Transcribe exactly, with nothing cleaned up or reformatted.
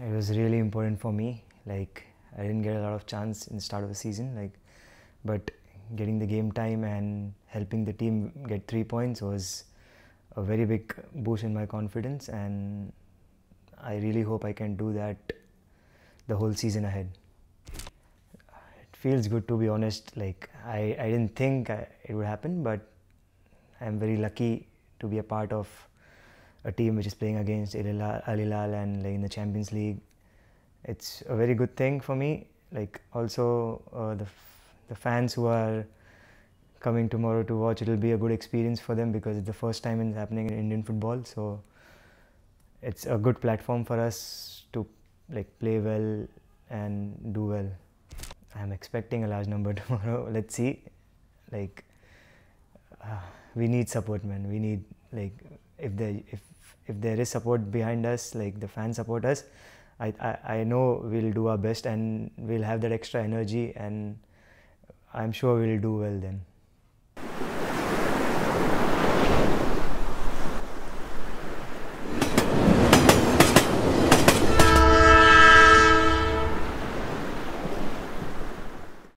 It was really important for me. Like, I didn't get a lot of chance in the start of the season, like, but getting the game time and helping the team get three points was a very big boost in my confidence, and I really hope I can do that the whole season ahead. It feels good, to be honest. Like, I, I didn't think I, it would happen, but I'm very lucky to be a part of a team which is playing against Al Hilal and, like, in the Champions League. It's a very good thing for me. Like, also uh, the, the fans who are coming tomorrow to watch, it'll be a good experience for them because it's the first time it's happening in Indian football. So it's a good platform for us to, like, play well and do well. I'm expecting a large number tomorrow. Let's see. Like, uh, we need support, man. We need, like, if there if if there is support behind us, like the fans support us, I, I I know we'll do our best and we'll have that extra energy, and I'm sure we'll do well then.